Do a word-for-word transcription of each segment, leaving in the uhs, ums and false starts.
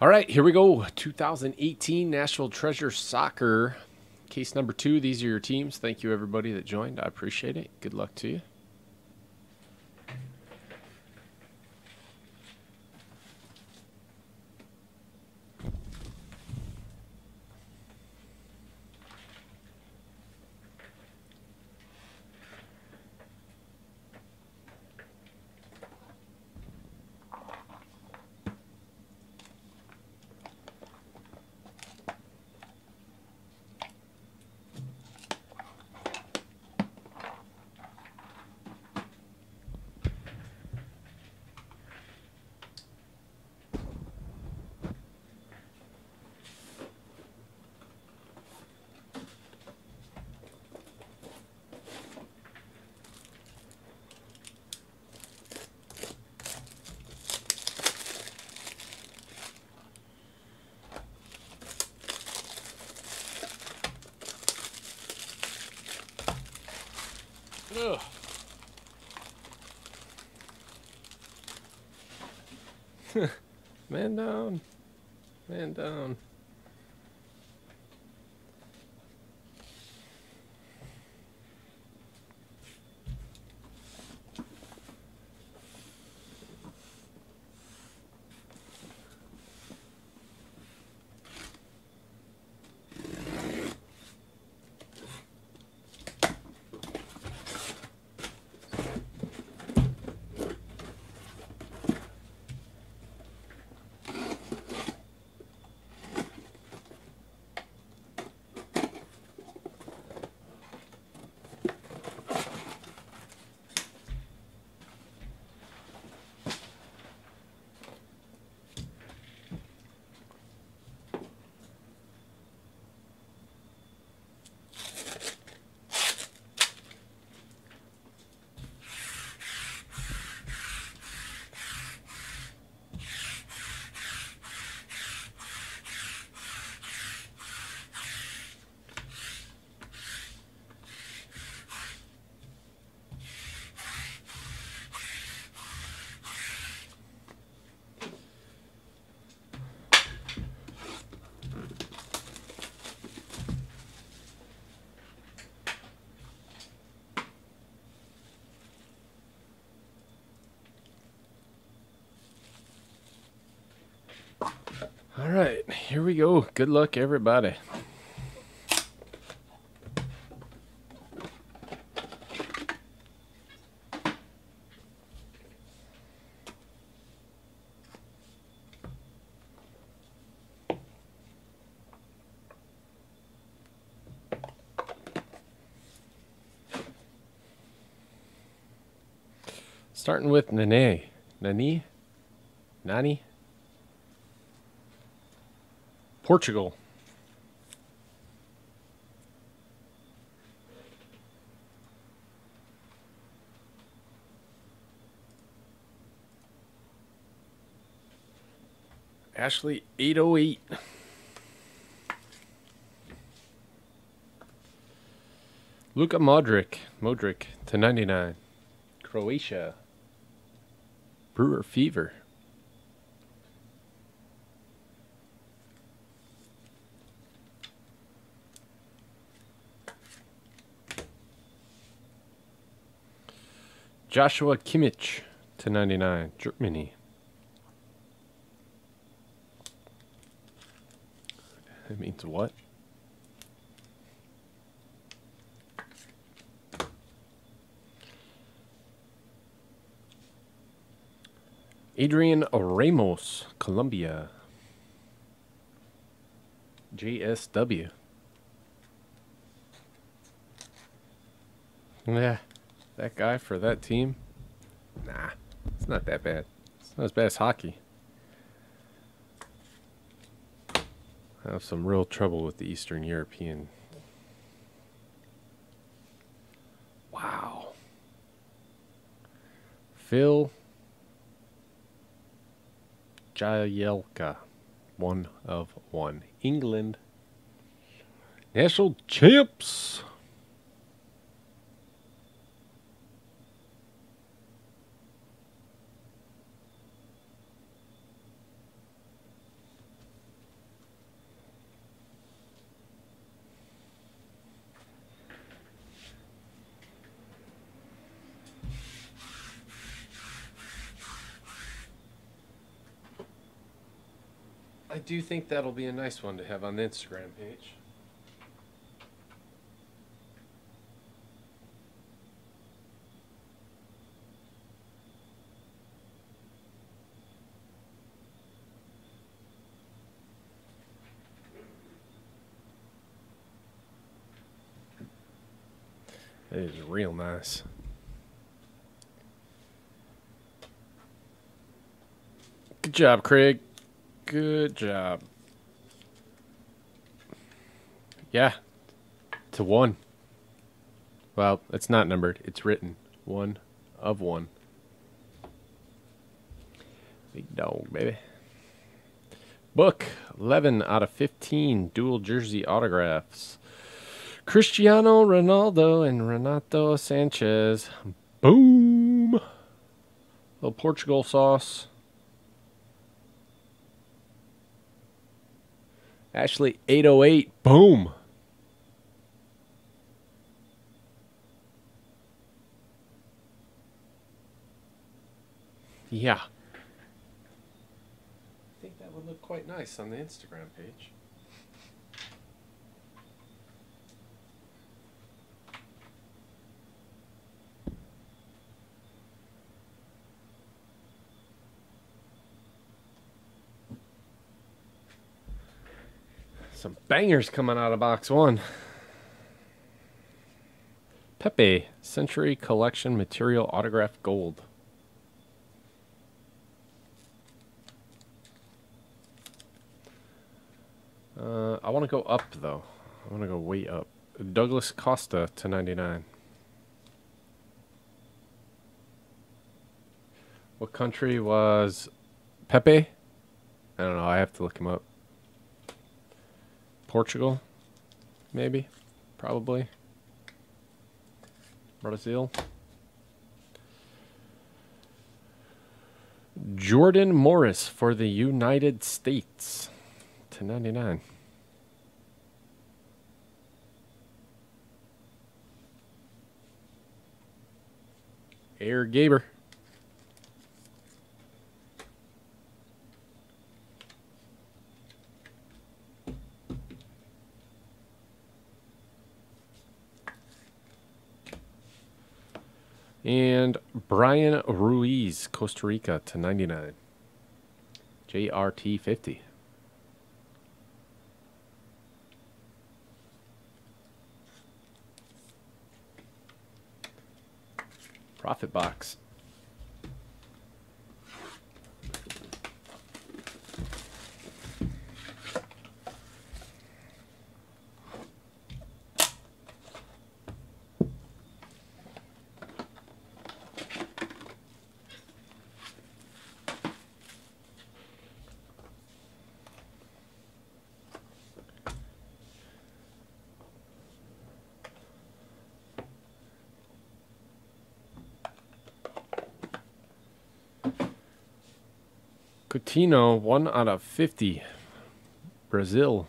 All right, here we go. two thousand eighteen National Treasure Soccer. Case number two. These are your teams. Thank you, everybody that joined. I appreciate it. Good luck to you. Ugh. Man down. Man down. All right, here we go. Good luck, everybody. Starting with Nene. Nani? Nani? Portugal. Ashley eight oh eight. Luka Modric. Modric to ninety-nine. Croatia. Brewer Fever. Joshua Kimmich to ninety-nine, Germany. That means what? Adrian Ramos, Colombia. J S W. Yeah. That guy for that team? Nah, it's not that bad. It's not as bad as hockey. I have some real trouble with the Eastern European. Wow. Phil Jayelka, one of one. England. National champs. I do think that'll be a nice one to have on the Instagram page. It is real nice. Good job, Craig. Good job. Yeah. To one. Well, it's not numbered. It's written. One of one. Big dog, baby. Book eleven out of fifteen dual jersey autographs. Cristiano Ronaldo and Renato Sanchez. Boom. Little Portugal sauce. Ashley eight oh eight. Boom. Yeah. I think that would look quite nice on the Instagram page. Some bangers coming out of box one. Pepe, Century Collection Material Autograph Gold. Uh, I want to go up, though. I want to go way up. Douglas Costa to ninety-nine. What country was Pepe? I don't know. I have to look him up. Portugal, maybe, probably. Brazil. Jordan Morris for the United States to ninety-nine. Air Gaber. And Brian Ruiz, Costa Rica to ninety-nine. J R T fifty. Profit box. Coutinho, one out of fifty. Brazil.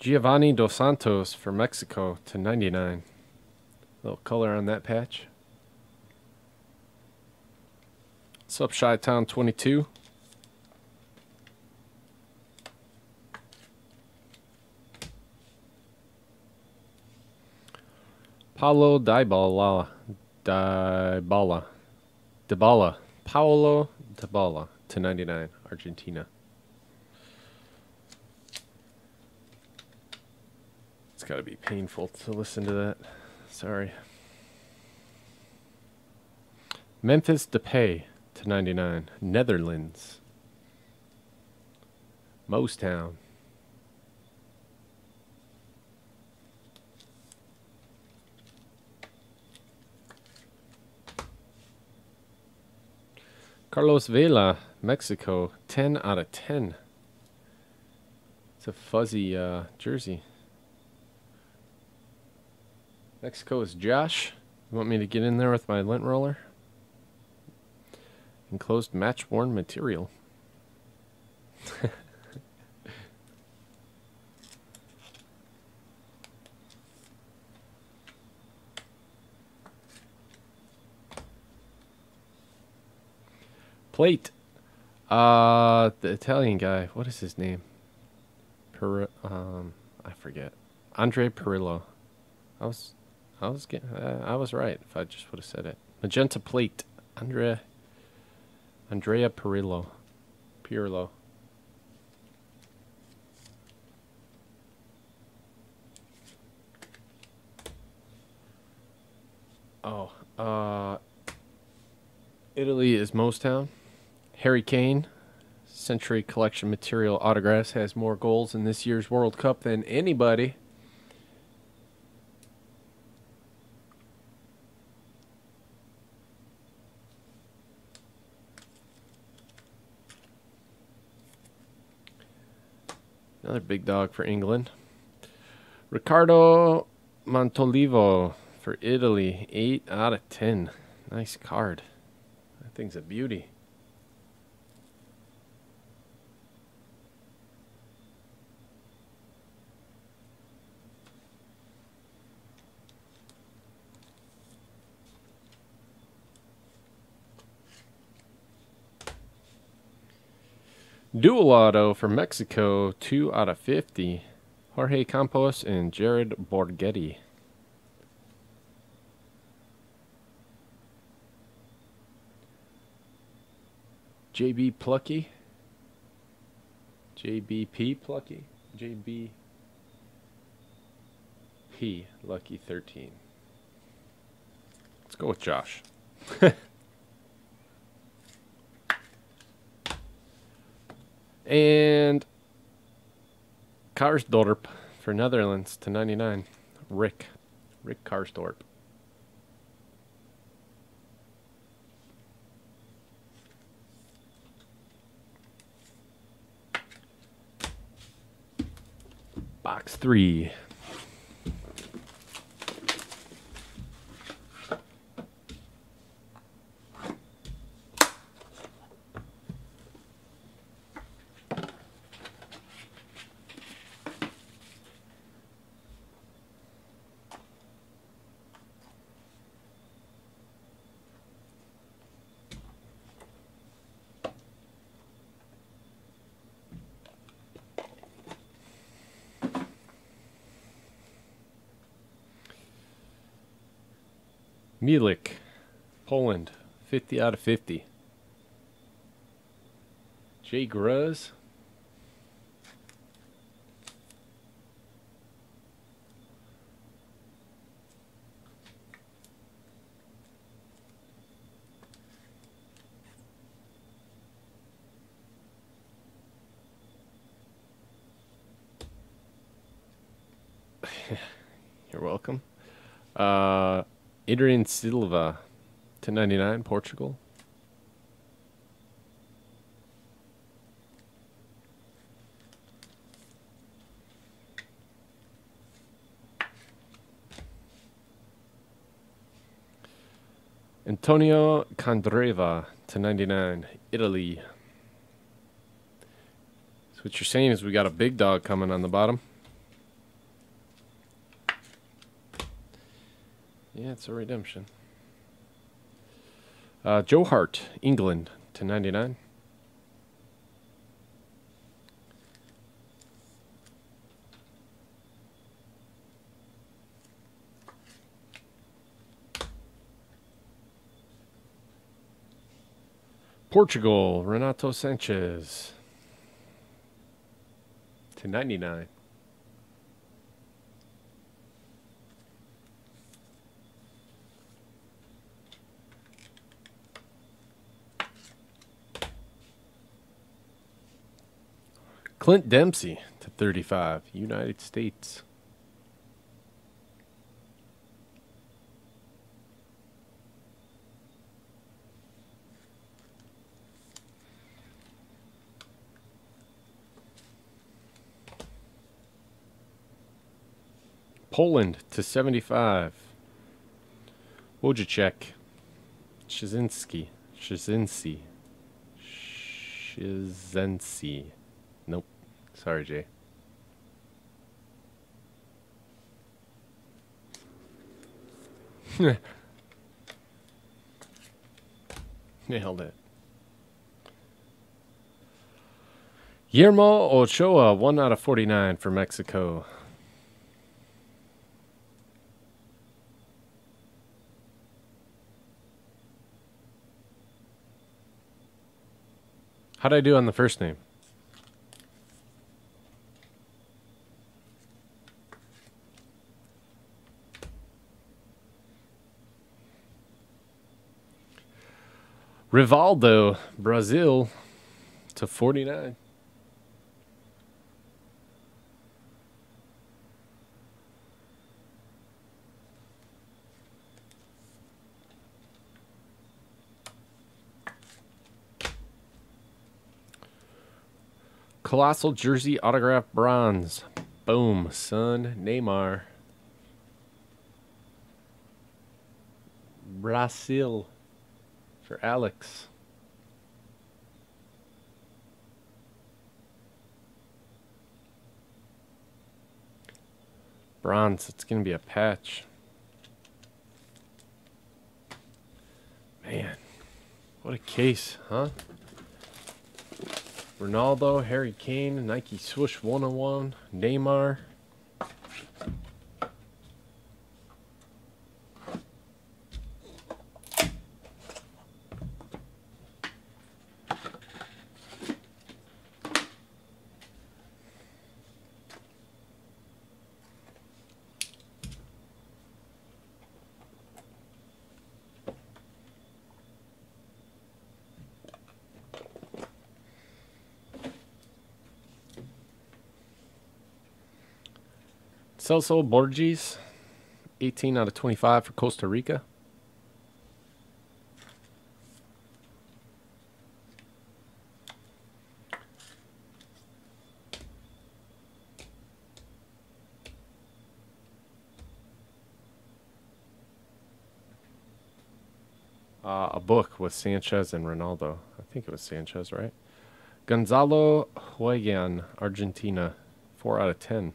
Giovanni Dos Santos for Mexico to ninety-nine. A little color on that patch. What's up, Chi-Town twenty-two? Paolo Dybala, Dybala, Dybala, Paolo Dybala to ninety-nine, Argentina. It's got to be painful to listen to that. Sorry. Memphis Depay to ninety-nine, Netherlands. Mostown. Carlos Vela, Mexico, ten out of ten. It's a fuzzy uh, jersey. Mexico is Josh. You want me to get in there with my lint roller? Enclosed match-worn material. plate. Uh, the Italian guy. What is his name? Per um, I forget. Andrea Pirillo. I was, I was getting, uh, I was right if I just would have said it. Magenta plate. Andrea. Andrea Pirillo. Pirillo. Oh, uh, Italy is Mostown. Harry Kane, Century Collection Material Autographs, has more goals in this year's World Cup than anybody. Another big dog for England. Ricardo Montolivo for Italy, eight out of ten. Nice card. That thing's a beauty. Dual auto for Mexico, two out of fifty. Jorge Campos and Jared Borghetti. J B Plucky. J B P Plucky. J B P Lucky thirteen. Let's go with Josh. And Karsdorp for Netherlands to ninety-nine. Rick. Rick Karsdorp. Box three. Mielik, Poland, fifty out of fifty. Jay Gruz. You're welcome. Uh... Idrin Silva, ten ninety-nine, Portugal. Antonio Candreva, ten ninety-nine, Italy. So what you're saying is we got a big dog coming on the bottom. Yeah, it's a redemption. Uh, Joe Hart, England, to ninety-nine. Portugal, Renato Sanchez, to ninety-nine. Clint Dempsey to thirty-five, United States. Poland to seventy-five. Wojciech Szczesinski. Szczesinski. Szczesinski. Nope. Sorry, Jay. Nailed it. Guillermo Ochoa, one out of forty-nine for Mexico. How'd I do on the first name? Rivaldo, Brazil, to forty-nine. Colossal jersey autograph bronze. Boom, son. Neymar. Brazil. For Alex. Bronze. It's going to be a patch. Man. What a case, huh? Ronaldo, Harry Kane, Nike Swoosh one oh one, Neymar. Celso Borges, eighteen out of twenty-five for Costa Rica. Uh, a book with Sanchez and Ronaldo. I think it was Sanchez, right? Gonzalo Higuain, Argentina, four out of ten.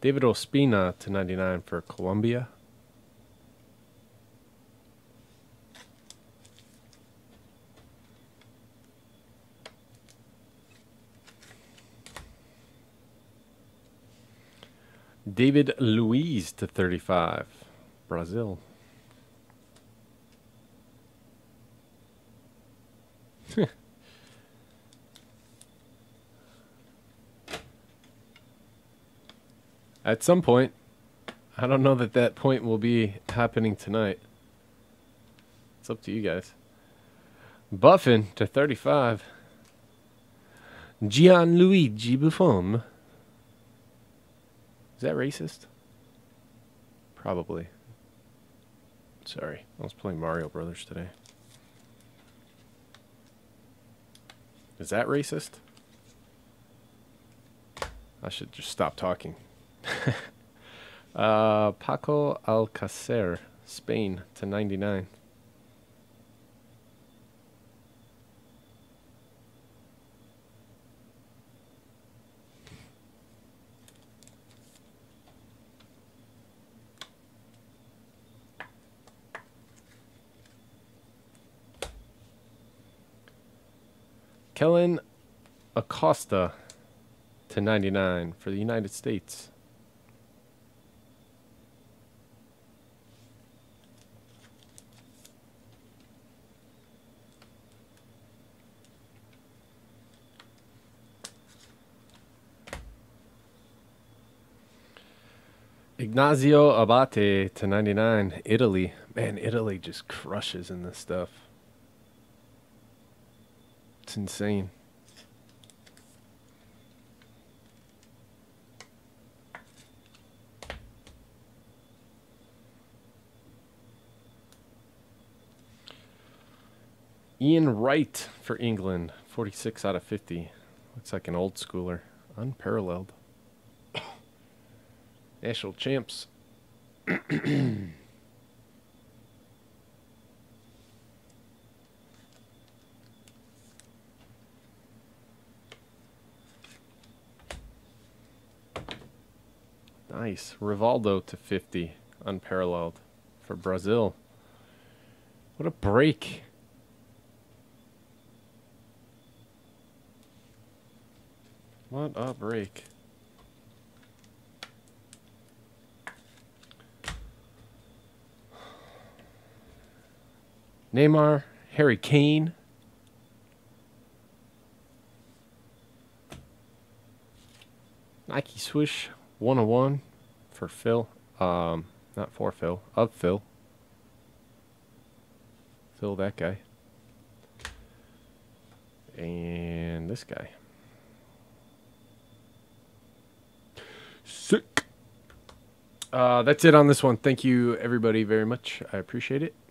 David Ospina to ninety-nine for Colombia. David Luiz to thirty-five, Brazil. At some point, I don't know that that point will be happening tonight. It's up to you guys. Buffon to thirty-five. Gianluigi Buffon. Is that racist? Probably. Sorry, I was playing Mario Brothers today. Is that racist? I should just stop talking. uh, Paco Alcacer, Spain, to ninety-nine. Kellen Acosta, to ninety-nine for the United States. Ignacio Abate to ninety-nine, Italy. Man, Italy just crushes in this stuff. It's insane. Ian Wright for England, forty-six out of fifty. Looks like an old schooler. Unparalleled. National champs. Nice. Rivaldo to fifty. Unparalleled for Brazil. What a break. What a break. Neymar, Harry Kane. Nike Swish one oh one for Phil. Um, not for Phil. Of Phil. Phil, that guy. And this guy. Sick. Uh, that's it on this one. Thank you, everybody, very much. I appreciate it.